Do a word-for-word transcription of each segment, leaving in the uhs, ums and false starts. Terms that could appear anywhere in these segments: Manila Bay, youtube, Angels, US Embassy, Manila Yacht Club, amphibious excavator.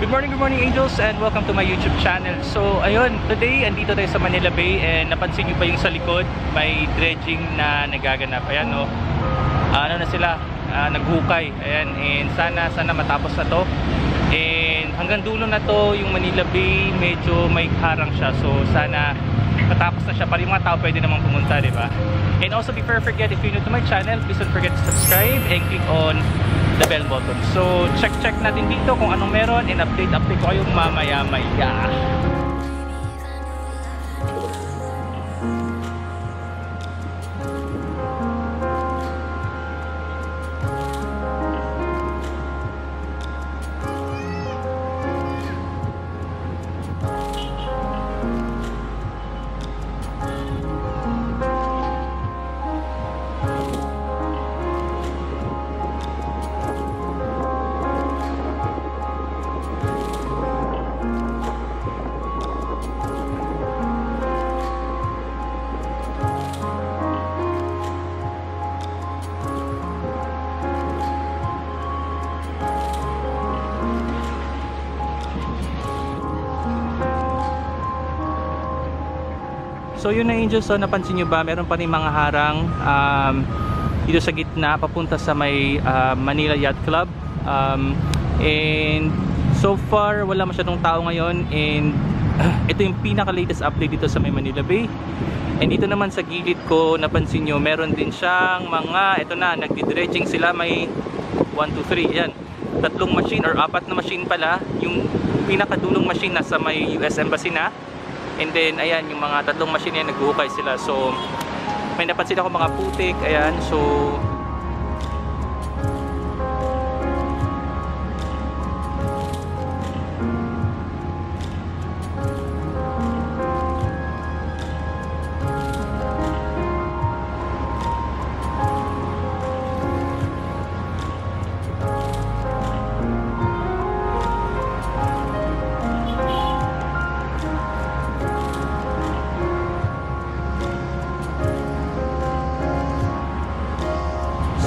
Good morning, good morning angels, and welcome to my YouTube channel. So ayun, today andito tayo sa Manila Bay, and napansin nyo pa yung sa likod may dredging na nagaganap. Ayan no, ano na sila, uh, naghukay. Ayan, and sana sana matapos na to. And hanggang dulo na to yung Manila Bay, medyo may harang siya. So sana matapos na siya para yung mga tao pwede namang pumunta, diba? And also before I forget, if you're new to my channel, please don't forget to subscribe and click on the bell button. So, check-check natin dito kung anong meron, and update-update ko yung mamaya-maya. So yun na angels, so napansin nyo ba, meron pa rin mga harang um, dito sa gitna papunta sa may uh, Manila Yacht Club, um, and so far wala masyadong tao ngayon. And uh, ito yung pinaka latest update dito sa may Manila Bay. And dito naman sa gilid ko, napansin nyo meron din siyang mga, ito na, nagdi-dredging sila. May one, two, three, yan, tatlong machine or apat na machine pala. Yung pinakadulong machine nasa may U S Embassy na. And then, ayan, yung mga tatlong machine yan, naghuhukay sila. So, may napansin ako mga putik, ayan. So,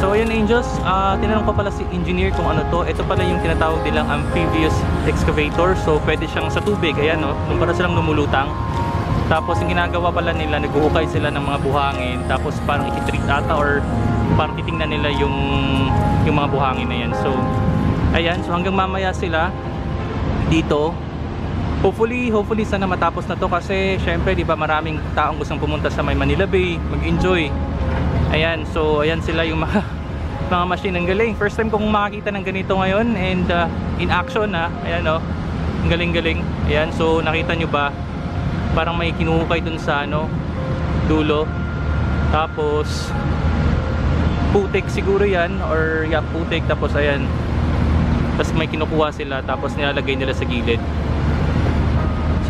So ayun angels, uh, tinanong ko pala si engineer kung ano to. Ito pala yung tinatawag nilang amphibious excavator. So pwede siyang sa tubig, ayan o, oh, nung para silang lumulutang. Tapos yung ginagawa pala nila, naghuhukay sila ng mga buhangin. Tapos parang ikitreat ata or parang titingnan nila yung, yung mga buhangin na yan. So ayan, so hanggang mamaya sila dito. Hopefully, hopefully sana matapos na to, kasi syempre di ba maraming taong gustong pumunta sa may Manila Bay, mag-enjoy. Ayan, so ayan sila yung mga, mga machine. Ang galing, first time kong makakita ng ganito ngayon, and uh, in action ha, ayan o, ang galing-galing. Ayan, so nakita nyo ba, parang may kinuhukay dun sa ano, dulo. Tapos putik siguro yan, or yeah, putik. Tapos ayan, tapos may kinukuha sila, tapos nilalagay nila sa gilid.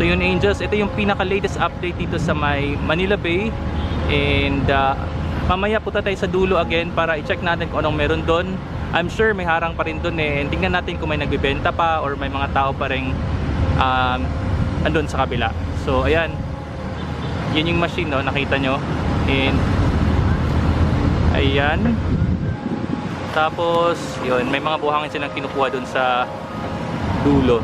So yun angels, ito yung pinaka latest update dito sa may Manila Bay. And uh, mamaya punta tayo sa dulo again para i-check natin kung anong meron doon. I'm sure may harang pa rin doon eh. And tingnan natin kung may nagbibenta pa or may mga tao pa rin um, andun sa kabila. So ayan, yun yung machine no, nakita nyo. And ayan, tapos yun, may mga buhangin silang kinukuha doon sa dulo.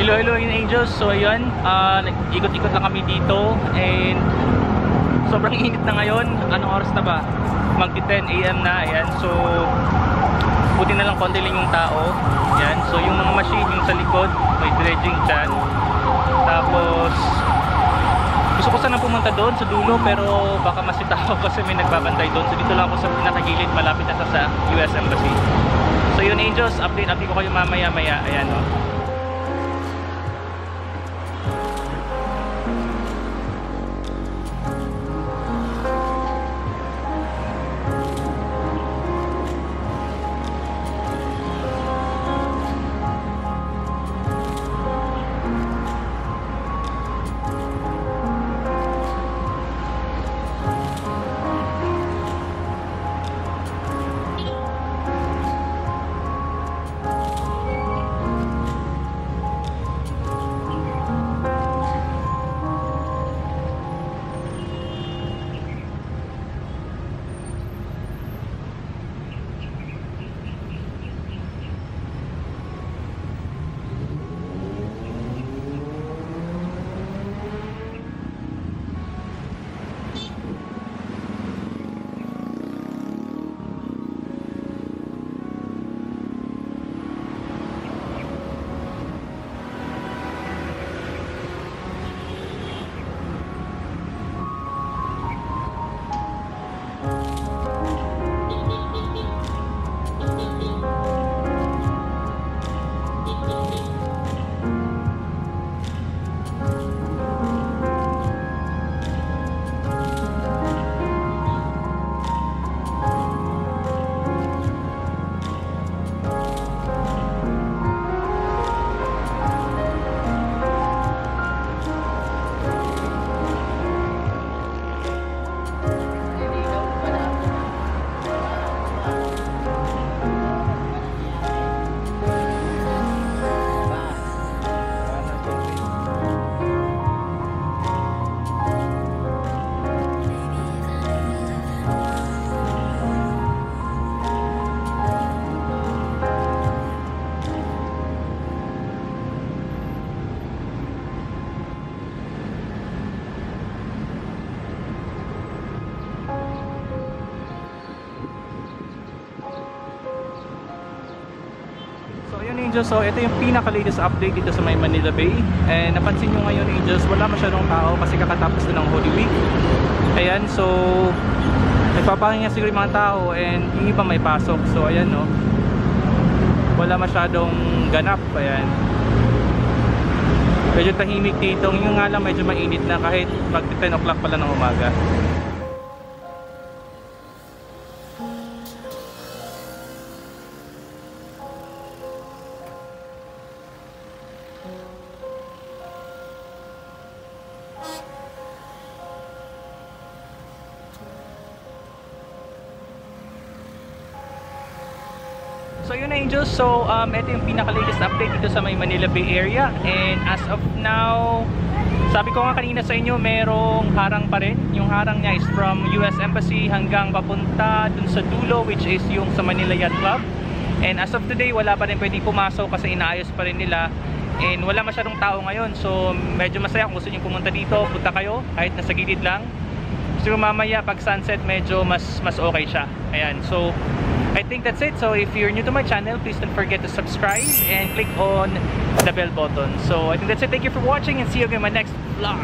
Hello, hello angels. So ayun, uh, ikot-ikot lang kami dito, and sobrang init na ngayon. Anong oras na ba? magti ten A M na, ayan. So buti na lang konti lang yung tao. Ayan. So yung mga machine yung sa likod, may dredging dyan. Tapos gusto ko sana pumunta doon sa dulo, pero baka masitaw kasi may nagbabantay doon. So dito lang ako sa pinakagilid, malapit na sa U S Embassy. So yun angels, update update ko kayo mamaya maya. Ayan o. Oh. So ito yung pinaka-latest update dito sa may Manila Bay. And napansin nyo ngayon angels, wala masyadong tao kasi kakatapos na ng Holy Week. Ayan, so nagpapahinga siguro yung mga tao and yung iba may pasok. So ayan no, wala masyadong ganap. Ayan, medyo tahimik dito. Yung nga lang medyo mainit na kahit mag ten o'clock pala ng umaga. So yun angels, so um, ito yung pinaka-latest update dito sa may Manila Bay area. And as of now, sabi ko nga kanina sa inyo, merong harang pa rin. Yung harang niya is from U S Embassy hanggang papunta dun sa dulo, which is yung sa Manila Yacht Club. And as of today, wala pa rin pwedeng pumasok kasi inaayos pa rin nila. And wala masyadong tao ngayon, so medyo masaya. Kung gusto nyo pumunta dito, punta kayo kahit nasa gilid lang. Siguro mamaya pag sunset medyo mas, mas okay siya. Ayan, so I think that's it. So if you're new to my channel, please don't forget to subscribe and click on the bell button. So I think that's it. Thank you for watching and see you again in my next vlog.